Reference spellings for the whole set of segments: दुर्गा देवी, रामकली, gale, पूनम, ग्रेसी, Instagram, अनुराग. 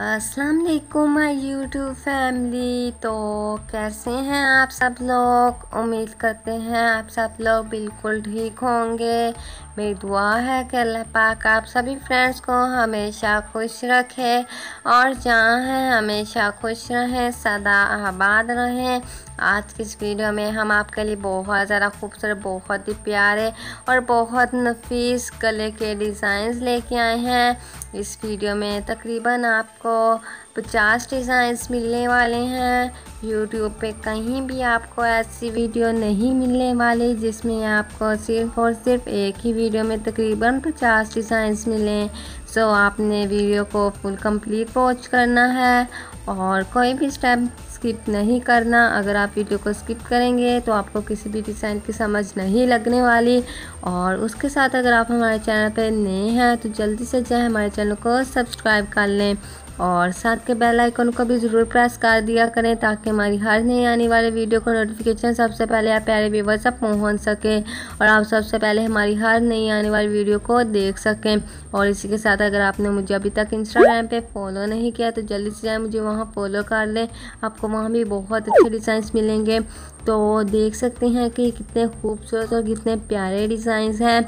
अस्सलाम वालेकुम my YouTube family. तो कैसे हैं आप सब लोग? उम्मीद करते हैं आप सब लोग बिल्कुल ठीक होंगे। मेरी दुआ है कि अल्लाह पाक आप सभी फ्रेंड्स को हमेशा खुश रखे और जहाँ हैं हमेशा खुश रहें, सदा आबाद रहें। आज की इस वीडियो में हम आपके लिए बहुत ज़्यादा खूबसूरत, बहुत ही प्यारे और बहुत नफीस गले के डिज़ाइंस लेके आए हैं। इस वीडियो में तकरीबन आपको 50 डिज़ाइंस मिलने वाले हैं। यूट्यूब पे कहीं भी आपको ऐसी वीडियो नहीं मिलने वाली जिसमें आपको सिर्फ और सिर्फ एक ही वीडियो में तकरीबन 50 डिज़ाइंस मिलें। सो आपने वीडियो को फुल कंप्लीट वॉच करना है और कोई भी स्टेप स्किप नहीं करना। अगर आप वीडियो को स्किप करेंगे तो आपको किसी भी डिज़ाइन की समझ नहीं लगने वाली। और उसके साथ अगर आप हमारे चैनल पर नए हैं तो जल्दी से जो है हमारे चैनल को सब्सक्राइब कर लें और साथ के बेल आइकन को भी ज़रूर प्रेस कर दिया करें ताकि हमारी हर नई आने वाले वीडियो को नोटिफिकेशन सबसे पहले आप प्यारे व्यूवर्स तक पहुँच सके और आप सबसे पहले हमारी हर नई आने वाली वीडियो को देख सकें। और इसी के साथ अगर आपने मुझे अभी तक इंस्टाग्राम पे फॉलो नहीं किया तो जल्दी से जाए मुझे वहाँ फॉलो कर लें। आपको वहाँ भी बहुत अच्छे डिज़ाइंस मिलेंगे। तो देख सकते हैं कि कितने खूबसूरत और कितने प्यारे डिज़ाइंस हैं।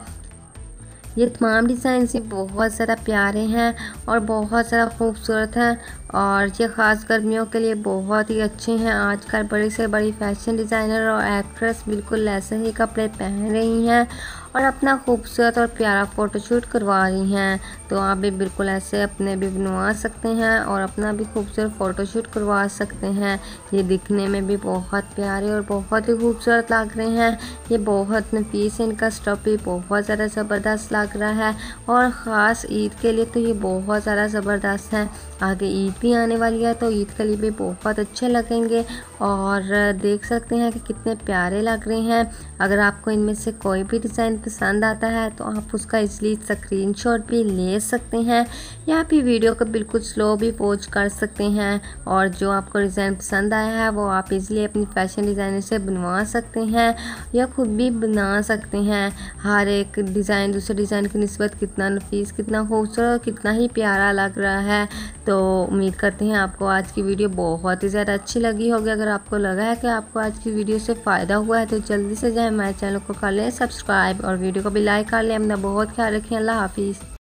ये तमाम डिज़ाइंस बहुत ज़्यादा प्यारे हैं और बहुत ज़्यादा खूबसूरत हैं और ये ख़ास गर्मियों के लिए बहुत ही अच्छे हैं। आजकल बड़ी से बड़ी फैशन डिज़ाइनर और एक्ट्रेस बिल्कुल ऐसे ही कपड़े पहन रही हैं और अपना खूबसूरत और प्यारा फ़ोटोशूट करवा रही हैं। तो आप भी बिल्कुल ऐसे अपने भी बनवा सकते हैं और अपना भी खूबसूरत फ़ोटोशूट करवा सकते हैं। ये दिखने में भी बहुत प्यारे और बहुत ही खूबसूरत लग रहे हैं। ये बहुत नफीस है, इनका स्टफ भी बहुत ज़्यादा ज़बरदस्त लग रहा है और ख़ास ईद के लिए तो ये बहुत ज़्यादा ज़बरदस्त हैं। आगे ईद भी आने वाली है तो ईद के लिए भी बहुत अच्छे लगेंगे और देख सकते हैं कि कितने प्यारे लग रहे हैं। अगर आपको इनमें से कोई भी डिज़ाइन पसंद आता है तो आप उसका इसलिए स्क्रीनशॉट भी ले सकते हैं या फिर वीडियो को बिल्कुल स्लो भी वॉच कर सकते हैं। और जो आपको डिज़ाइन पसंद आया है वो आप इज़िली अपनी फैशन डिज़ाइनर से बनवा सकते हैं या खुद भी बना सकते हैं। हर एक डिज़ाइन दूसरे डिज़ाइन की निस्बत कितना नफीस, कितना खूबसूरत और कितना ही प्यारा लग रहा है। तो उम्मीद करते हैं आपको आज की वीडियो बहुत ही ज़्यादा अच्छी लगी होगी। अगर आपको लगा है कि आपको आज की वीडियो से फ़ायदा हुआ है तो जल्दी से जो है हमारे चैनल को कर लें सब्सक्राइब और वीडियो को भी लाइक कर लें। अपना बहुत ख्याल रखें। अल्लाह हाफिज़।